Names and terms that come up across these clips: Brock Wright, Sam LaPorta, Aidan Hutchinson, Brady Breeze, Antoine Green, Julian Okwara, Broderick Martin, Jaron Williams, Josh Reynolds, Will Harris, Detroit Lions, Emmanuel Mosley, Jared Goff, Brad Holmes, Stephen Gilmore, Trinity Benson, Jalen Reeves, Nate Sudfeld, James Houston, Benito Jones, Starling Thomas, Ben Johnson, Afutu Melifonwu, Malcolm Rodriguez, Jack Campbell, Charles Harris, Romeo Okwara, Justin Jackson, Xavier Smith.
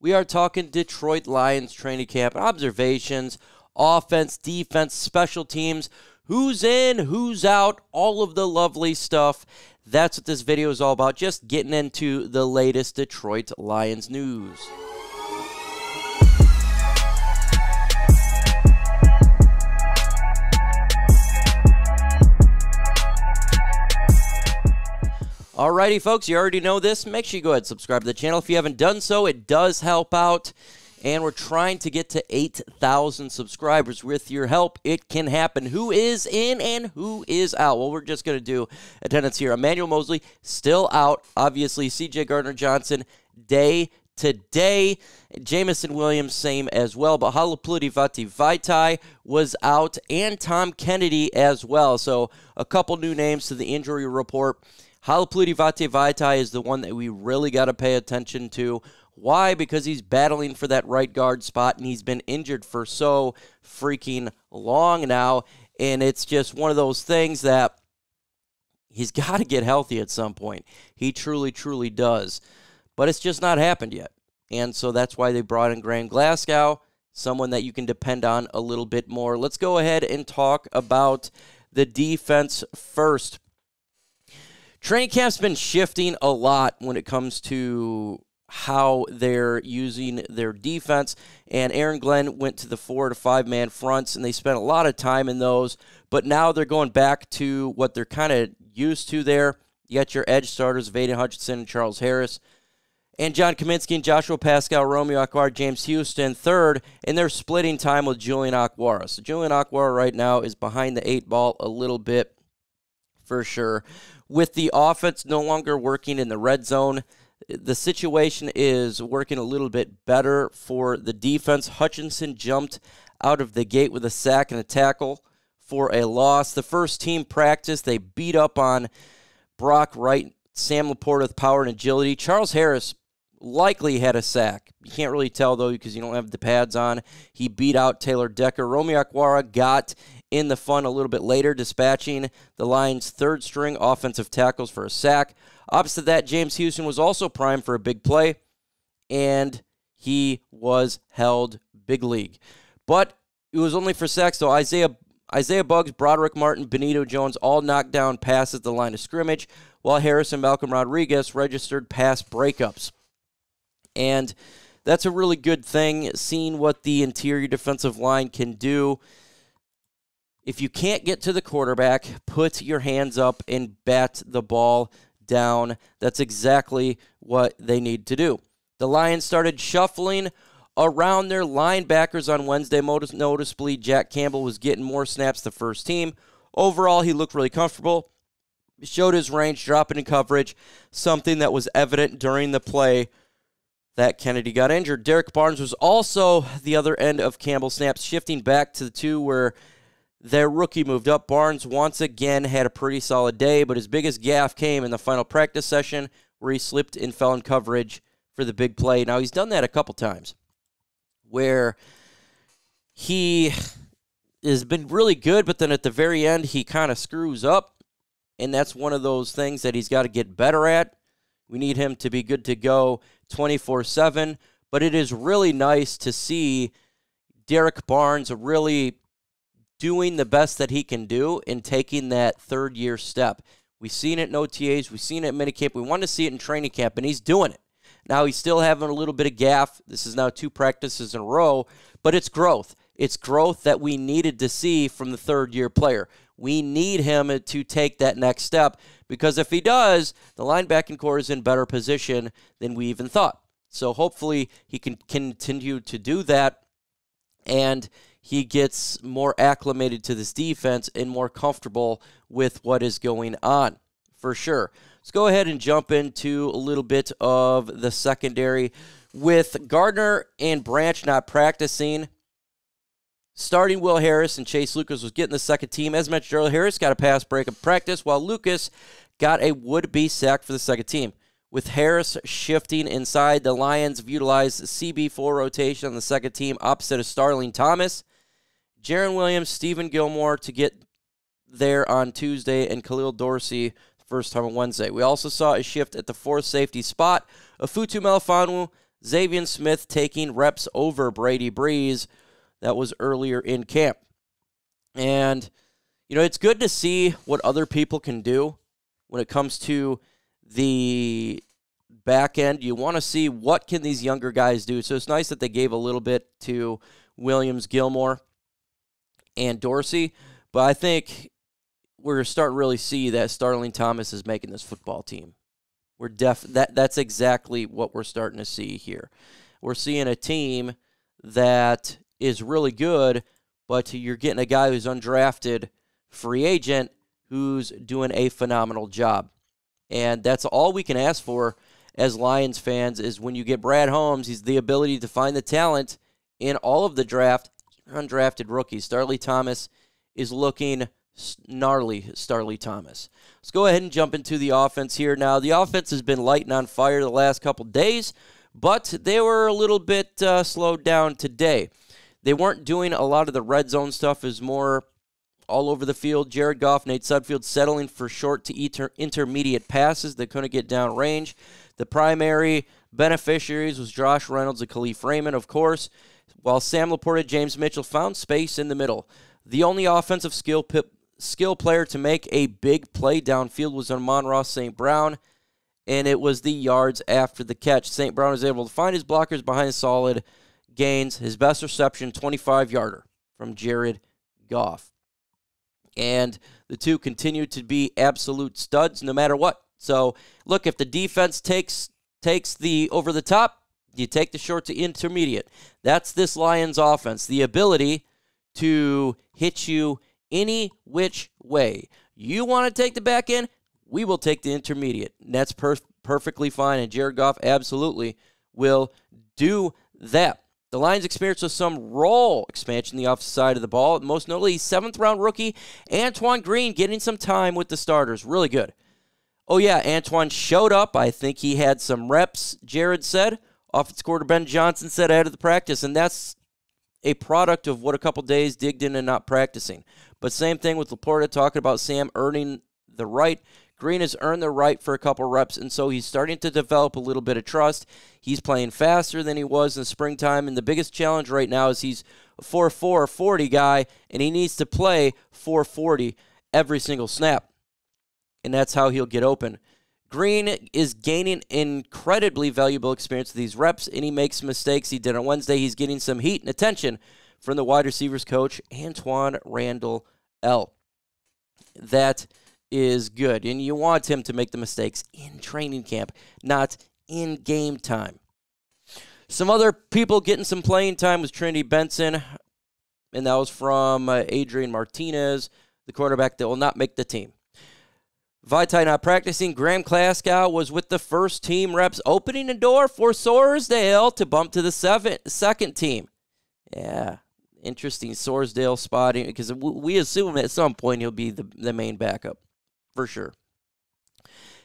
We are talking Detroit Lions training camp, observations, offense, defense, special teams, who's in, who's out, all of the lovely stuff. That's what this video is all about, just getting into the latest Detroit Lions news. Alrighty, folks, you already know this. Make sure you go ahead and subscribe to the channel. If you haven't done so, it does help out. And we're trying to get to 8,000 subscribers. With your help, it can happen. Who is in and who is out? Well, we're just going to do attendance here. Emmanuel Mosley, still out. Obviously, C.J. Gardner-Johnson, day to day. Jameson Williams, same as well. But Halapoulivaati Vaitai was out. And Tom Kennedy as well. So a couple new names to the injury report. Halapoulivaati Vaitai is the one that we really got to pay attention to. Why? Because he's battling for that right guard spot, and he's been injured for so freaking long now, and it's just one of those things that he's got to get healthy at some point. He truly, truly does, but it's just not happened yet, and so that's why they brought in Graham Glasgow, someone that you can depend on a little bit more. Let's go ahead and talk about the defense first. Training camp's been shifting a lot when it comes to how they're using their defense, and Aaron Glenn went to the 4- to 5-man fronts, and they spent a lot of time in those, but now they're going back to what they're kind of used to there. You got your edge starters, Aidan Hutchinson and Charles Harris, and John Kaminsky and Joshua Pascal, Romeo Okwara, James Houston third, and they're splitting time with Julian Okwara. So Julian Okwara right now is behind the 8 ball a little bit for sure. With the offense no longer working in the red zone, the situation is working a little bit better for the defense. Hutchinson jumped out of the gate with a sack and a tackle for a loss. The first team practice, they beat up on Brock Wright, Sam LaPorta with power and agility. Charles Harris likely had a sack. You can't really tell, though, because you don't have the pads on. He beat out Taylor Decker. Romeo Okwara got in the fun a little bit later, dispatching the Lions' third-string offensive tackles for a sack. Opposite that, James Houston was also primed for a big play, and he was held big league. But it was only for sacks, though. Isaiah Buggs, Broderick Martin, Benito Jones all knocked down passes at the line of scrimmage, while Harris and Malcolm Rodriguez registered pass breakups. And that's a really good thing, seeing what the interior defensive line can do. If you can't get to the quarterback, put your hands up and bat the ball down. That's exactly what they need to do. The Lions started shuffling around their linebackers on Wednesday. Most noticeably, Jack Campbell was getting more snaps the first team. Overall, he looked really comfortable. He showed his range, dropping in coverage, something that was evident during the play that Kennedy got injured. Derrick Barnes was also the other end of Campbell's snaps, shifting back to the two where their rookie moved up. Barnes once again had a pretty solid day, but his biggest gaffe came in the final practice session where he slipped and fell in coverage for the big play. Now, he's done that a couple times where he has been really good, but then at the very end, he kind of screws up, and that's one of those things that he's got to get better at. We need him to be good to go 24/7, but it is really nice to see Derrick Barnes really doing the best that he can do and taking that third-year step. We've seen it in OTAs. We've seen it in minicamp. We want to see it in training camp, and he's doing it. Now, he's still having a little bit of gaff. This is now 2 practices in a row, but it's growth. It's growth that we needed to see from the third-year player. We need him to take that next step because if he does, the linebacking corps is in better position than we even thought. So hopefully he can continue to do that, and he gets more acclimated to this defense and more comfortable with what is going on, for sure. Let's go ahead and jump into a little bit of the secondary. With Gardner and Branch not practicing, starting Will Harris and Chase Lucas was getting the second team. As mentioned earlier, Harris got a pass break of practice, while Lucas got a would-be sack for the second team. With Harris shifting inside, the Lions utilized CB4 rotation on the second team opposite of Starling Thomas, Jaron Williams, Stephen Gilmore to get there on Tuesday, and Khalil Dorsey first time on Wednesday. We also saw a shift at the 4th safety spot. Afutu Melifonwu Xavier Smith taking reps over Brady Breeze. That was earlier in camp. And, you know, it's good to see what other people can do when it comes to the back end. You want to see what can these younger guys do. So it's nice that they gave a little bit to Williams, Gilmore, and Dorsey. But I think we're going to start really see that Starling Thomas is making this football team. We're that's exactly what we're starting to see here. We're seeing a team that is really good, but you're getting a guy who's undrafted, free agent, who's doing a phenomenal job. And that's all we can ask for as Lions fans is when you get Brad Holmes, he's the ability to find the talent in all of the draft, undrafted rookies. Starling Thomas is looking gnarly. Starling Thomas. Let's go ahead and jump into the offense here. Now, the offense has been lighting on fire the last couple days, but they were a little bit slowed down today. They weren't doing a lot of the red zone stuff. Is more all over the field. Jared Goff, Nate Sudfeld settling for short to intermediate passes that couldn't get down range. The primary beneficiaries was Josh Reynolds and Khalif Raymond, of course, while Sam LaPorta, James Mitchell found space in the middle. The only offensive skill player to make a big play downfield was Amon-Ra St. Brown, and it was the yards after the catch. St. Brown was able to find his blockers behind solid gains. His best reception, 25-yarder from Jared Goff. And the two continued to be absolute studs no matter what. So, look, if the defense takes the over the top, you take the short to intermediate. That's this Lions offense, the ability to hit you any which way. You want to take the back end, we will take the intermediate. And that's perfectly fine, and Jared Goff absolutely will do that. The Lions experienced some role expansion on the offensive side of the ball, most notably 7th-round rookie Antoine Green getting some time with the starters. Really good. Oh, yeah, Antoine showed up. I think he had some reps, Jared said. Offensive coordinator Ben Johnson said ahead of the practice, and that's a product of what a couple days digged in and not practicing. But same thing with LaPorta talking about Sam earning the right. Green has earned the right for a couple reps, and so he's starting to develop a little bit of trust. He's playing faster than he was in the springtime, and the biggest challenge right now is he's a 4-4 or 40 guy, and he needs to play 440 every single snap, and that's how he'll get open. Green is gaining incredibly valuable experience with these reps, and he makes mistakes he did on Wednesday. He's getting some heat and attention from the wide receivers coach, Antoine Randall L. That is good, and you want him to make the mistakes in training camp, not in game time. Some other people getting some playing time was Trinity Benson, and that was from Adrian Martinez, the quarterback that will not make the team. Vaitai not practicing. Graham Glasgow was with the first team reps, opening the door for Sorsdale to bump to the second team. Yeah, interesting Sorsdale spotting, because we assume at some point he'll be the main backup. For sure.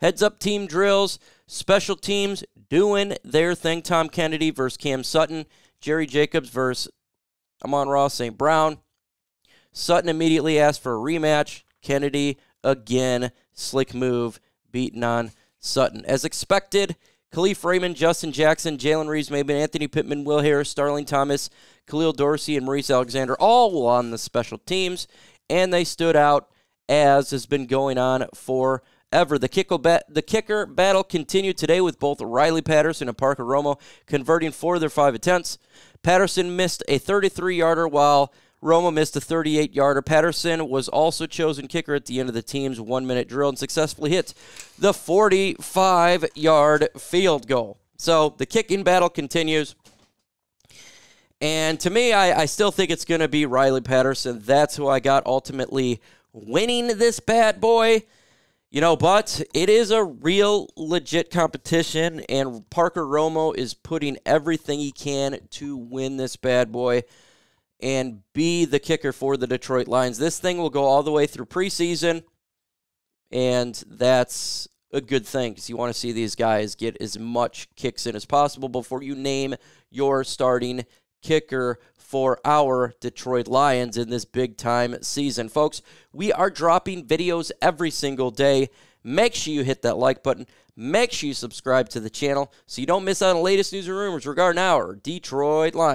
Heads up team drills, special teams doing their thing. Tom Kennedy versus Cam Sutton, Jerry Jacobs versus Amon-Ra St. Brown. Sutton immediately asked for a rematch. Kennedy again, slick move, beating on Sutton. As expected, Khalif Raymond, Justin Jackson, Jalen Reeves, maybe Anthony Pittman, Will Harris, Starling Thomas, Khalil Dorsey, and Maurice Alexander all on the special teams, and they stood out as has been going on forever. The kicker battle continued today with both Riley Patterson and Parker Romo converting 4 of their 5 attempts. Patterson missed a 33-yarder while Romo missed a 38-yarder. Patterson was also chosen kicker at the end of the team's 1-minute drill and successfully hit the 45-yard field goal. So the kicking battle continues. And to me, I still think it's going to be Riley Patterson. That's who I got ultimately winning this bad boy, you know, but it is a real legit competition, and Parker Romo is putting everything he can to win this bad boy and be the kicker for the Detroit Lions. This thing will go all the way through preseason, and that's a good thing because you want to see these guys get as much kicks in as possible before you name your starting kicker for our Detroit Lions in this big-time season. Folks, we are dropping videos every single day. Make sure you hit that like button. Make sure you subscribe to the channel so you don't miss out on the latest news and rumors regarding our Detroit Lions.